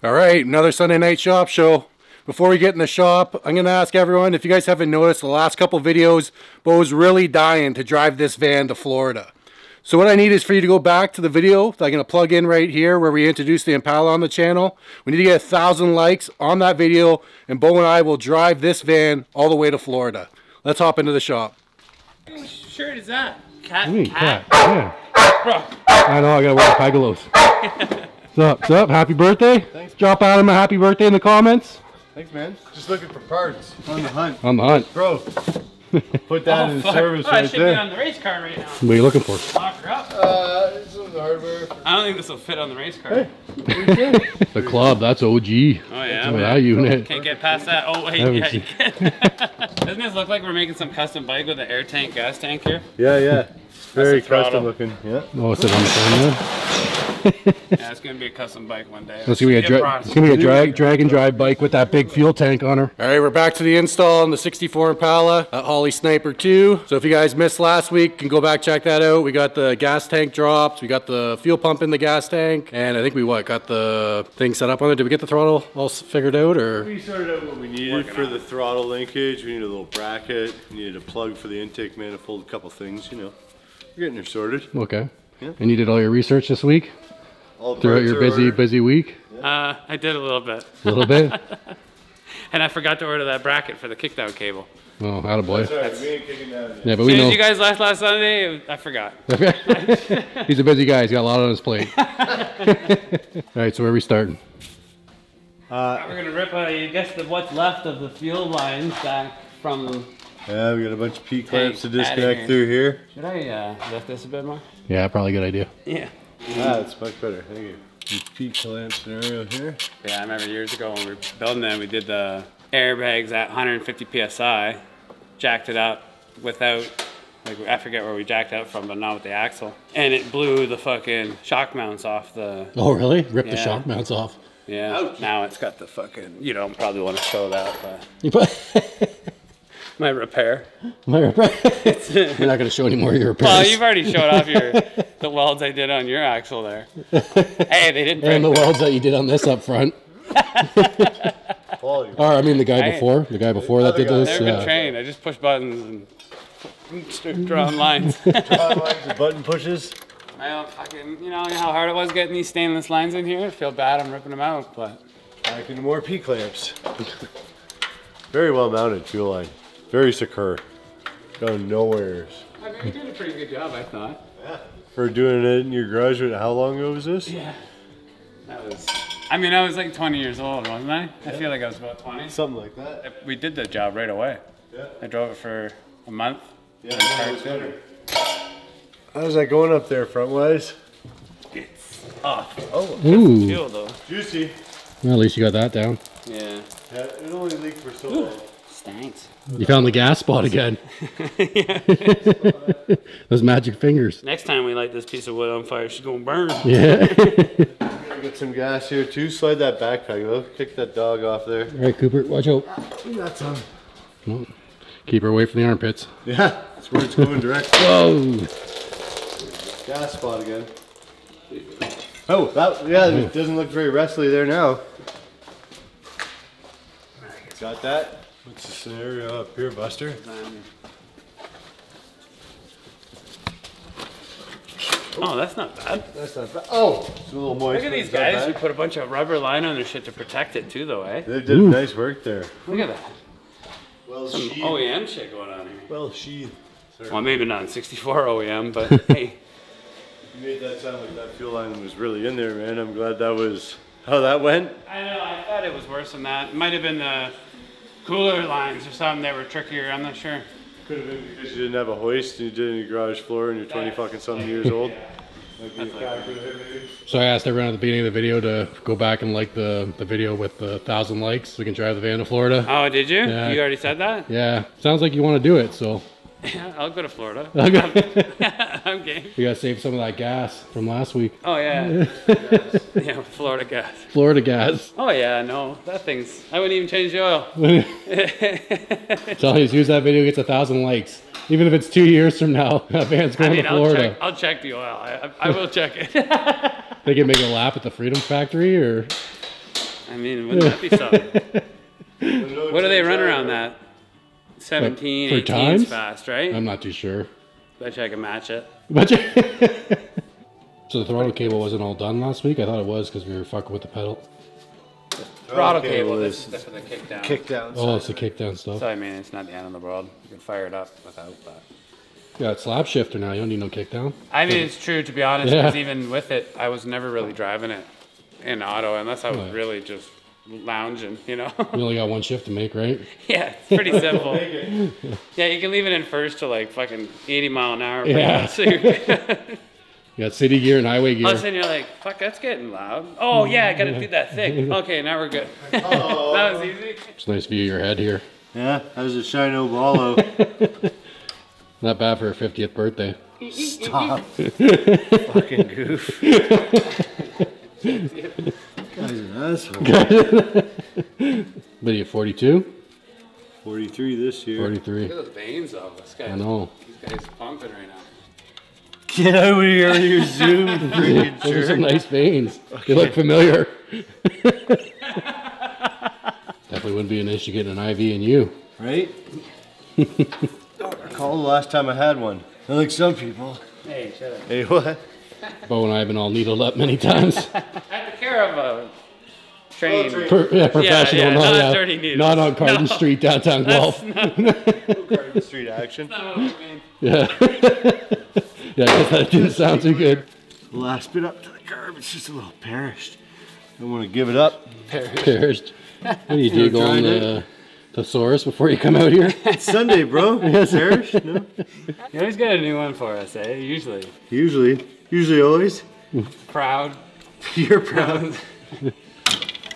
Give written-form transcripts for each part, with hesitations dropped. All right, another Sunday night shop show. Before we get in the shop, I'm going to ask everyone, if you guys haven't noticed the last couple videos, Bo's really dying to drive this van to Florida. So what I need is for you to go back to the video that I'm going to plug in right here where we introduced the Impala on the channel. We need to get 1,000 likes on that video, and Bo and I will drive this van all the way to Florida. Let's hop into the shop. What shirt is that? Cat? Hey, cat. Yeah. Bro. I know, I got to wear Pegeloz. What's up? Happy birthday. Thanks. Drop out him a happy birthday in the comments. Thanks, man. Just looking for parts. On the hunt. On the hunt. Bro, put that in the service right there. I should be on the race car right now. What are you looking for? Lock her up. This is the hardware. I don't think this will fit on the race car. Hey. The club, that's OG. Oh, yeah. That unit. Can't get past that. Oh, wait. Yeah, you can. Doesn't this look like we're making some custom bike with an air tank, gas tank here? Yeah, yeah. Very custom looking. Yeah. Oh, it's on the phone there. Yeah, it's gonna be a custom bike one day. It's gonna be a drag and drive bike with that big fuel tank on her. All right, we're back to the install on the 64 Impala at Holley Sniper 2. So if you guys missed last week, can go back, check that out. We got the gas tank dropped, we got the fuel pump in the gas tank, and I think we got the thing set up on it. Did we get the throttle all figured out, or? We sorted out what we needed for the throttle linkage. We needed a little bracket, we needed a plug for the intake manifold, a couple things, you know. We're getting her sorted. Okay. Yeah. And you did all your research this week? Throughout your busy week? I did a little bit. A little bit? And I forgot to order that bracket for the kickdown cable. Oh, attaboy. That's right. Yeah, but we know. As you guys last Sunday, I forgot. He's a busy guy. He's got a lot on his plate. All right, so where are we starting? We're going to rip out, I guess, what's left of the fuel lines back from... Yeah, we got a bunch of P-clamps to disconnect through here. Should I lift this a bit more? Yeah, probably a good idea. Yeah. Ah, it's much better. Thank you. These P-clamp scenario here. Yeah, I remember years ago when we were building that, we did the airbags at 150 psi, jacked it up without, like, I forget where we jacked it up from, but not with the axle. And it blew the fucking shock mounts off the... Oh, really? Ripped the shock mounts off. Yeah. Ouch. Now it's got the fucking, you don't probably want to show that, but... My repair. My repair. You're not going to show any more of your repairs. Well, you've already showed off the welds I did on your axle there. Hey, they didn't break. And the welds that you did on this up front. Or I mean, the guy before that did this. I've never been trained. I just push buttons and draw lines. Drawing lines with button pushes. I don't fucking, you know how hard it was getting these stainless lines in here. I feel bad. I'm ripping them out, but I can do more P-clamps. Very well mounted fuel line. Very secure. No nowheres. I mean, you did a pretty good job, I thought. Yeah. For doing it in your garage, how long ago was this? Yeah. That was... I mean, I was like 20 years old, wasn't I? Yeah. I feel like I was about 20. Something like that. We did the job right away. Yeah. I drove it for a month. Yeah, it was better. How's that going up there, front-wise? It's off. Oh, ooh. Fuel, though. Juicy. Well, at least you got that down. Yeah. Yeah, it only leaked for so long. Thanks. You found the gas spot again. Those magic fingers. Next time we light this piece of wood on fire, she's gonna burn. Yeah. Get some gas here too. Slide that backpack. We'll kick that dog off there. All right, Cooper, watch out. We got some. Well, keep her away from the armpits. Yeah, that's where it's going direct. Whoa. Gas spot again. Oh, that it doesn't look very wrestly there now. Got that. What's the scenario up here, Buster? Oh, that's not bad. That's not bad. Oh, it's a little moist. Look at these guys who put a bunch of rubber line on their shit to protect it too, though, eh? They did nice work there. Look at that. Well, some OEM shit going on here. Well, sheathed. Well, maybe not in 64 OEM, but hey. You made that sound like that fuel line was really in there, man. I'm glad that was how that went. I know. I thought it was worse than that. It might have been the... cooler lines or something that were trickier, I'm not sure. Could have been because you didn't have a hoist and you did it in your garage floor and you're 20 fucking something years old. So I asked everyone at the beginning of the video to go back and like the video with the 1,000 likes so we can drive the van to Florida. Oh, did you? Yeah. You already said that? Yeah. Sounds like you want to do it, so. I'll go to Florida. I'm game. We got to save some of that gas from last week. Oh, yeah. Yeah, Florida gas. Florida gas. Oh, yeah, no. That thing's... I wouldn't even change the oil. So he's used that video, gets 1,000 likes. Even if it's 2 years from now, that van's going to Florida. I'll check the oil. I will check it. Think it'd make a lap at the Freedom Factory, or... I mean, wouldn't that be something? What do they run around that? 17, 18 fast, right? I'm not too sure. Bet you I can match it. So the throttle cable wasn't all done last week? I thought it was because we were fucking with the pedal. Throttle cable, this is for the kickdown. Oh, it's the kickdown stuff. So I mean, it's not the end of the world. You can fire it up without that. Yeah, it's lap shifter now. You don't need no kickdown. I mean, it's true, to be honest, because even with it, I was never really driving it in auto unless I was really just lounging, you know? You only got one shift to make, right? Yeah, it's pretty simple. Yeah, you can leave it in first to like fucking 80 mile an hour. Yeah. So you got city gear and highway gear. All of a sudden you're like, fuck, that's getting loud. Oh yeah, I gotta do that thing. Okay, now we're good. Oh. That was easy. It's a nice view of your head here. Yeah, that was a shiny old wallow. Not bad for her 50th birthday. Stop. Fucking goof. Guy's an asshole. What are you, 42? 43 this year. 43. Look at those veins off this guy. I know. These guys are pumping right now. Get over here with your Zoom, freaking jerk. Those are some nice veins. Okay. They look familiar. Definitely wouldn't be an issue getting an IV in you. Right? I recall the last time I had one. Not like some people. Hey, shut up. Hey, what? Bo and I have been all needled up many times. At the care of a trained professional. Yeah, not on Carden Street, downtown Guelph. Carden Street action. That's not what I mean. Yeah. Yeah, that didn't sound too good. Last bit up to the curb, it's just a little perished. Don't want to give it up. Perished. What do you do, go on the thesaurus before you come out here? It's Sunday, bro. Perished? No? You always got a new one for us, eh? Usually. Usually always. Proud. You're proud.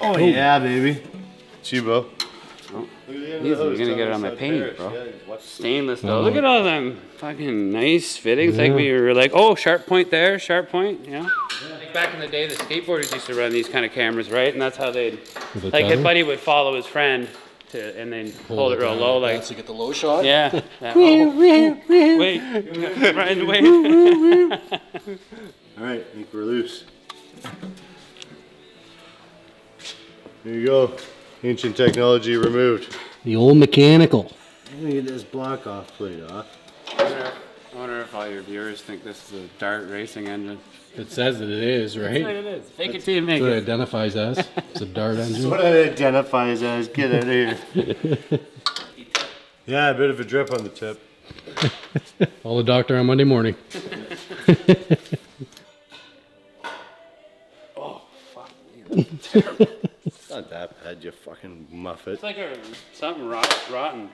Oh yeah, baby. Chibo. Oh. You're going to get it on my paint, bro. Yeah, stainless though. Look at all them fucking nice fittings. Yeah. Like we were like, oh, sharp point there, sharp point. Yeah. Like back in the day, the skateboarders used to run these kind of cameras, right? And that's how they'd, like his buddy would follow his friend to, and then hold it real low. Like to get the low shot? Yeah. Wait. All right, I think we're loose. There you go. Ancient technology removed. The old mechanical. I'm gonna get this block off, plate off. I wonder if all your viewers think this is a Dart racing engine. It says that it is, right? That's what it is. Fake it till you make it. That's what it identifies as. It's a Dart engine. That's what it identifies as. Get out of here. Yeah, a bit of a drip on the tip. Call the doctor on Monday morning. Oh, fuck. Man, that's terrible. It's not that bad, you fucking muffet. It's like something rotten.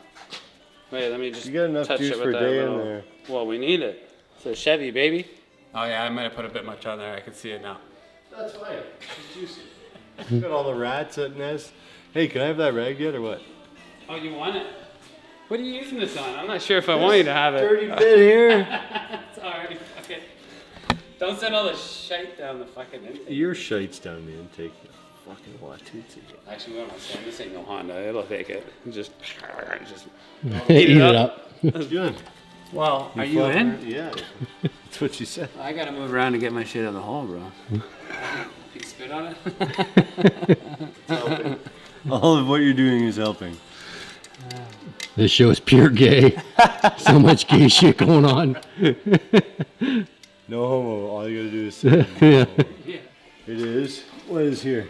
Wait, let me just touch it. You got enough juice for a day in there. Well, we need it. It's a Chevy, baby. Oh yeah, I might have put a bit much on there. I can see it now. That's fine. It's juicy. It's got all the rats in this. Hey, can I have that rag yet or what? Oh, you want it? What are you using this on? I'm not sure if I want you to have it. Dirty bit here. It's alright. Okay. Don't send all the shite down the fucking intake. Your shite's down the intake. Fucking Watutsi. Actually, what am I saying? This ain't no Honda. It'll take it. Just eat it up. That's good. Well, are you in? Around? Yeah. That's what you said. I gotta move around to get my shit out of the hole, bro. Can you spit on it? It's helping. All of what you're doing is helping. This show is pure gay. So much gay shit going on. No homo. All you gotta do is sit. Yeah. Yeah. It is. What is here?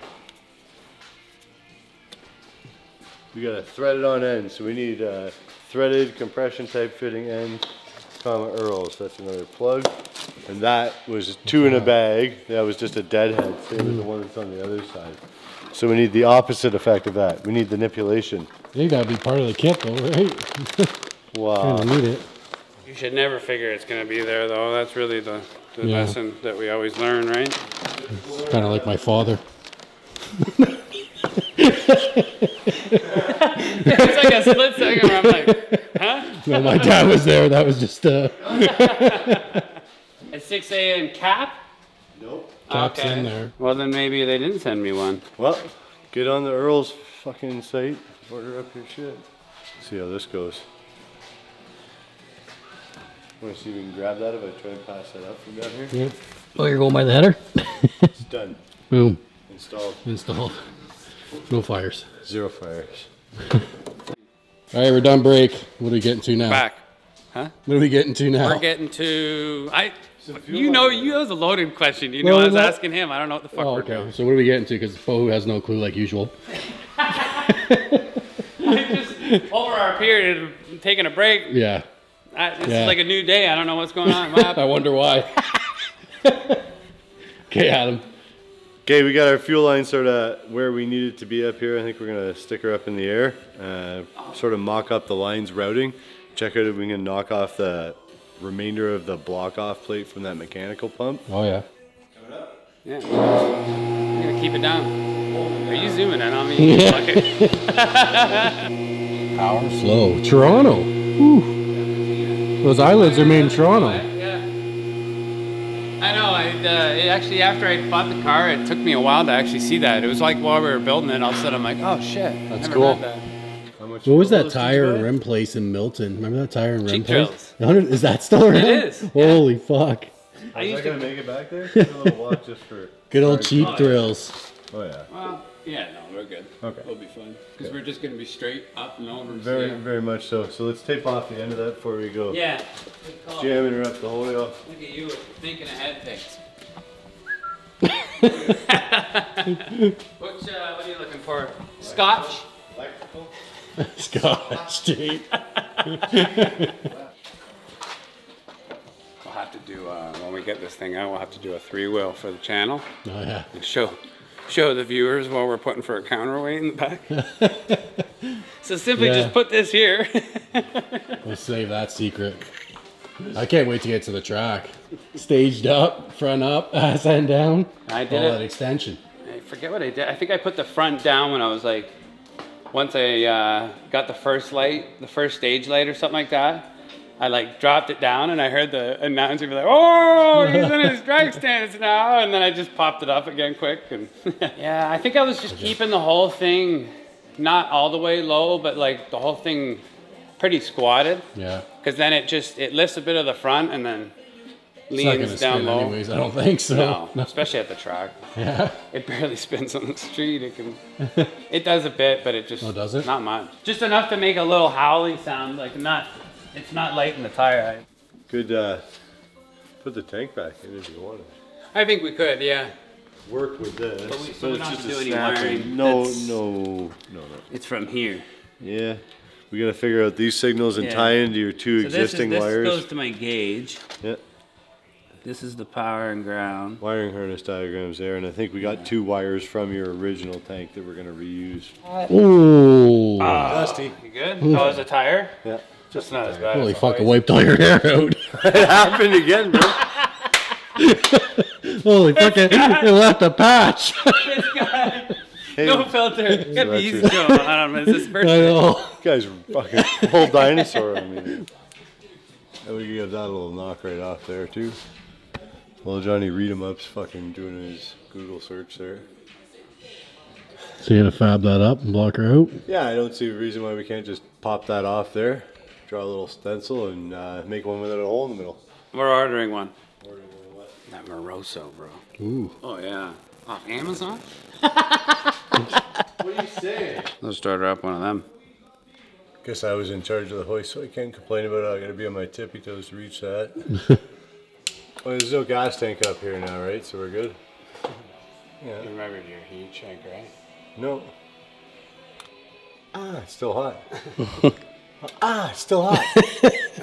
We got a threaded on end, so we need a threaded compression type fitting end, comma Earls. That's another plug. And that was two in a bag. That was just a deadhead, same as the one that's on the other side. So we need the opposite effect of that. We need the manipulation. You gotta be part of the kit though, right? Wow. Kinda need it. You should never figure it's gonna be there though. That's really the lesson that we always learn, right? It's kind of like my father. It's like a split second where I'm like, huh? No, my dad was there. That was just At 6 a.m. cap? Nope. Cap's in there. Well, then maybe they didn't send me one. Well, get on the Earls fucking site. Order up your shit. See how this goes. Want to see if we can grab that if I try and pass that up from down here? Yeah. Oh, you're going by the header? It's done. Boom. Installed. No fires. Zero fires. All right, we're done brake. What are we getting to now? Back. Huh? What are we getting to now? We're getting to... that was a loaded question. You know, I was asking him. I don't know what the fuck we're doing. So what are we getting to? Because Fohu has no clue like usual. Just over our period of taking a break. Yeah. This is like a new day. I don't know what's going on. I wonder why. Okay, Adam. Okay, we got our fuel line sort of where we need it to be up here. I think we're going to stick her up in the air, sort of mock up the line's routing. Check out if we can knock off the remainder of the block off plate from that mechanical pump. Oh, yeah. Coming up? Yeah. We're going to keep it down. Are you zooming in on me? Yeah. Okay. Power slow. Toronto. Ooh. Those eyelids are made in Toronto. Yeah. I know. Actually, after I bought the car, it took me a while to actually see that. It was like while we were building it, all of a sudden I'm like, oh, shit. That's cool. What was that tire and rim place in Milton? Remember that tire and rim place? Is that still around? It is. Holy fuck. Is that going to make it back there? Give a little walk just for... Good old cheap thrills. Oh, yeah. Well, yeah, no, we're good. Okay. We'll be fine. Because we're just going to be straight up and over. Very, very much so. So let's tape off the end of that before we go. Yeah. Jamming her up the whole wheel. Look at you thinking ahead things. What are you looking for? Scotch? Electrical? Scotch, dude. We'll have to do, when we get this thing out, we'll have to do a three-wheel for the channel. Oh, yeah. And show the viewers what we're putting for a counterweight in the back. So simply just put this here. We'll save that secret. I can't wait to get to the track. Staged up, front up, ass end down. I did all that extension. I forget what I did. I think I put the front down when I was like, once I got the first light, the first stage light or something like that, I like dropped it down and I heard the announcer be like, oh, he's in his drag stance now. And then I just popped it up again quick. And yeah, I think I was just keeping the whole thing, not all the way low, but like the whole thing pretty squatted. Yeah. Cause then it lifts a bit of the front and then leans down low. Anyways, I don't think so. No, especially at the track. Yeah. It barely spins on the street. It does a bit, but it just... Oh, does it? Not much. Just enough to make a little howling sound, like it's not light in the tire. Could put the tank back in if you wanted. I think we could, yeah. Work with this. But it's just a snapping. No. It's from here. Yeah. We gotta figure out these signals and tie into your two existing wires. This goes to my gauge. Yeah. This is the power and ground. Wiring harness diagrams there, and I think we got two wires from your original tank that we're going to reuse. Ooh. Dusty. You good? Ooh. Oh, it's a tire? Yeah. Just not as bad. Holy fuck, I wiped all your hair out. It happened again, bro. Holy fuck, it left a patch. This guy. Hey, no filter. Got the easy going on. Is this person? I know. You guys are fucking whole dinosaur on me. And we can give that a little knock right off there, too. Well, Johnny Read 'em Up's fucking doing his Google search there. So you gonna fab that up and block her out? Yeah, I don't see a reason why we can't just pop that off there, draw a little stencil, and make one without a hole in the middle. We're ordering one. Ordering one of what? That Moroso, bro. Ooh. Oh yeah. Off Amazon? What do you say? Let's start her up one of them. Guess I was in charge of the hoist, so I can't complain about it. I gotta be on my tippy toes to reach that. Well, there's no gas tank up here now, right? So we're good. Yeah. You remembered your heat check, right? No. Ah, it's still hot. Ah, it's still hot.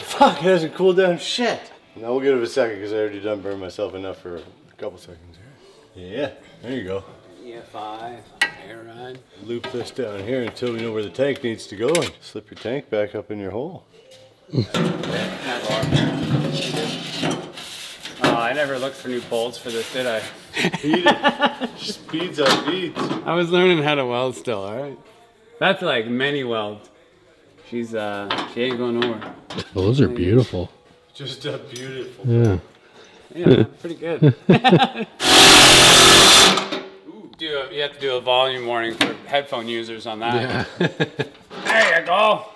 Fuck, it hasn't cooled down shit. Now we'll give it a second because I already done burned myself enough for a couple seconds here. Yeah, there you go. EFI, air ride. Loop this down here until we know where the tank needs to go and slip your tank back up in your hole. I never looked for new bolts for this, did I? Just beads on beads. I was learning how to weld still, alright? That's like mini weld. She's, she ain't going nowhere. Well, those are beautiful. Just beautiful. Yeah. Yeah, pretty good. Ooh, you have to do a volume warning for headphone users on that. Yeah. There you go!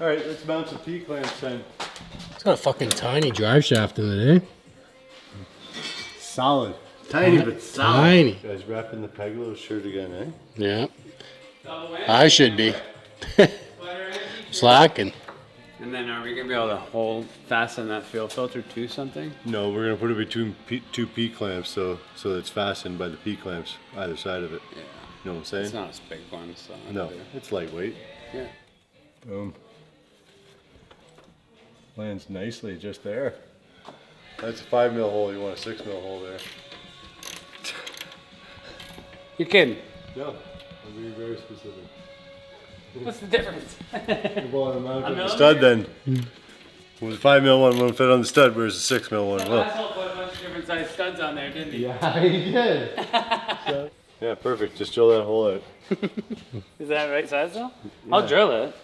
Alright, let's mount some P-clamps then. It's got a fucking tiny drive shaft in it, eh? Solid. Tiny but solid. Tiny. You guys wrapping the Pegeloz shirt again, eh? Yeah. I should be. Slacking. And then are we going to be able to hold fasten that fuel filter to something? No, we're going to put it between two P-clamps so it's fastened by the P-clamps either side of it. Yeah. You know what I'm saying? It's not a big one. So no, it's lightweight. Yeah. Boom. Lands nicely just there. That's a 5mm hole. You want a 6mm hole there. You're kidding. No, I'm being very specific. What's the difference? Well, I'm out of the stud then. Well, the 5mm one won't fit on the stud, whereas the 6mm one will. That asshole put a bunch of different size studs on there, didn't he? Yeah, he did. So, yeah, perfect. Just drill that hole out. Is that the right size though? Yeah. I'll drill it.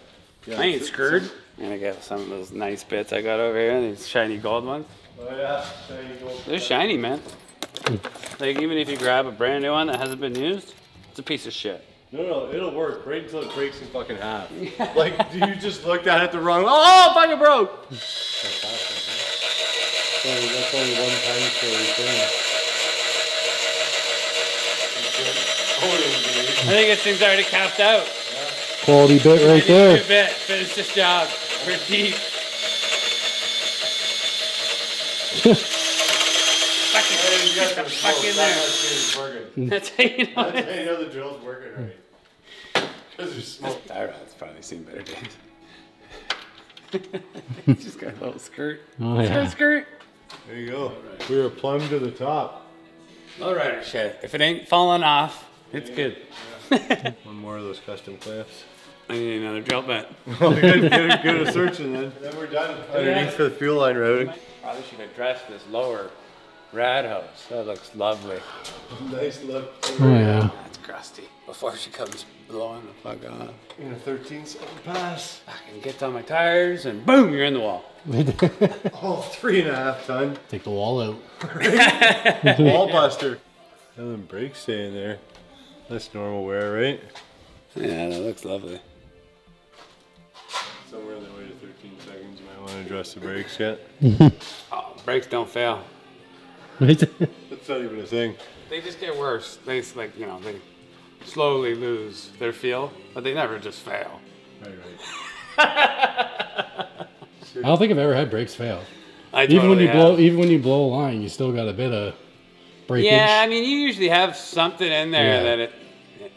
Yeah, I ain't screwed. I'm gonna get some of those nice bits I got over here, these shiny gold ones. Oh yeah, shiny gold. They're shiny, man. Like even if you grab a brand new one that hasn't been used, it's a piece of shit. No, it'll work right until it breaks in fucking half. Yeah. Like, you just looked at it the wrong way. Oh, fucking broke! That's awesome, man. That's only one time for everything. I think this thing's already capped out. Yeah. Quality bit right there. Good bit. Finish this job. We're deep. Fuck in there. That's how you know the drill's working right. Because there's smoke. That rod's probably seen better days. He's just got a little skirt. Oh, yeah. Skirt, skirt. There you go. Right. We were plumbed to the top. All right, shit. If it ain't falling off, it's good. Yeah. One more of those custom clamps. I need another drill bit. Well, good searching then. And then we're done. Underneath for the fuel line routing. Probably should have dressed this lower. Rad hose. That looks lovely. Nice look. Oh yeah. That's crusty. Before she comes blowing the fuck off. In a 13-second pass. Fucking gets on my tires and boom, you're in the wall. All 3.5 ton. Take the wall out. Wall buster. Nothing brakes staying there. That's normal wear, right? Yeah, that looks lovely. Somewhere on the way to 13 seconds, you might want to adjust the brakes yet. Oh, brakes don't fail. Right? That's not even a thing. They just get worse. They just, like, you know, they slowly lose their feel, but they never just fail. Right. I don't think I've ever had brakes fail. Even when you blow a line, you still got a bit of breakage. Yeah, I mean, you usually have something in there that it.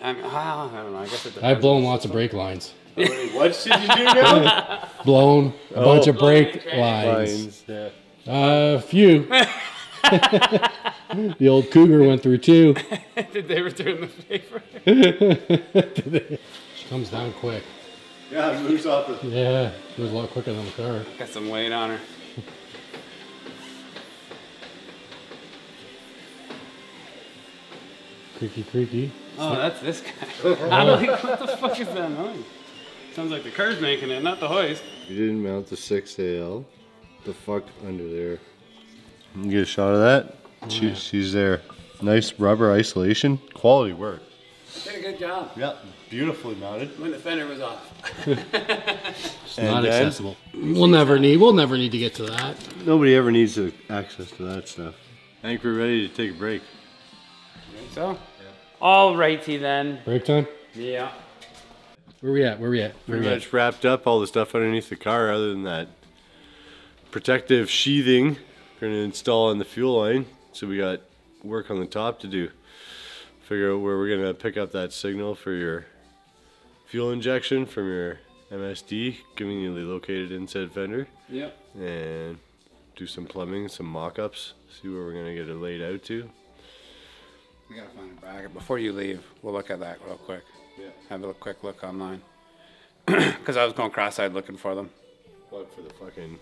I mean, I don't know. I guess it depends. I've blown lots of brake lines. What did you do now? Blown a bunch of brake lines. A few. The old cougar went through too. Did they return the favor? She comes down quick. Yeah, it moves off the... Yeah, it was a lot quicker than the car. Got some weight on her. Creaky, creaky. Oh, that's this guy. I'm like, what the fuck is that noise? Sounds like the car's making it, not the hoist. You didn't mount the 6AL. The fuck under there. You can get a shot of that. Oh, she's there. Nice rubber isolation. Quality work. Did a good job. Yep. Beautifully mounted. When the fender was off. It's not accessible. We'll never need to get to that. Nobody ever needs access to that stuff. I think we're ready to take a break. You think so? Yeah. All righty then. Break time? Yeah. Where we at? Pretty much wrapped up all the stuff underneath the car other than that protective sheathing. Going to install on the fuel line, so we got work on the top to do. Figure out where we're going to pick up that signal for your fuel injection from your MSD, conveniently located inside fender. Yep. And do some plumbing, some mock-ups, see where we're going to get it laid out to. We got to find a bracket. Before you leave, we'll look at that real quick. Yeah. Have a quick look online. Because I was going cross-eyed looking for them. What, for the fucking...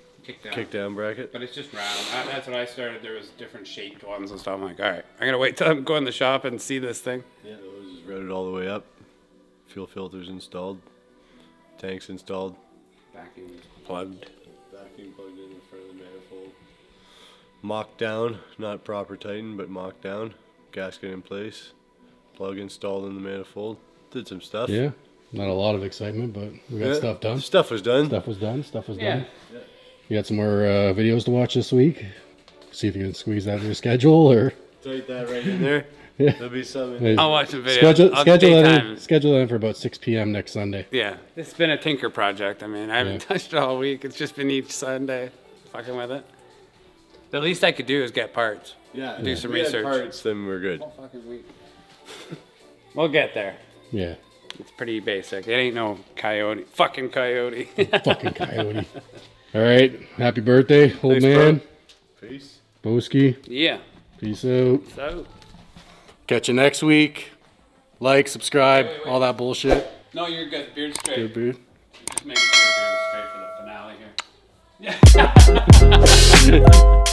Kick down bracket, but it's just round. That's what I started. There was different shaped ones and stuff. I'm like, all right, I gotta wait till I'm going to the shop and see this thing. Yeah, we just rode it all the way up. Fuel filters installed, tanks installed, vacuum plugged, in the front of the manifold. Mock down, not proper tighten, but mock down. Gasket in place, plug installed in the manifold. Did some stuff. Yeah, not a lot of excitement, but we got stuff done. Stuff was done. Yeah. You got some more videos to watch this week? See if you can squeeze that in your schedule, or right there, right in there. Yeah. There'll be something. I'll watch the video. Schedule it in for about 6 p.m. next Sunday. Yeah. It's been a tinker project. I mean, I haven't touched it all week. It's just been each Sunday fucking with it. The least I could do is get parts. Yeah. Do some research. If we had parts, then we're good. All fucking week. We'll get there. Yeah. It's pretty basic. It ain't no coyote. Fucking coyote. Fucking coyote. All right. Happy birthday, old man. Bro. Peace. Boski. Yeah. Peace out. Peace out. Catch you next week. Like, subscribe, wait. All that bullshit. No, you're good. Beard straight. Good beard. Just making sure your beard is straight for the finale here. Yeah.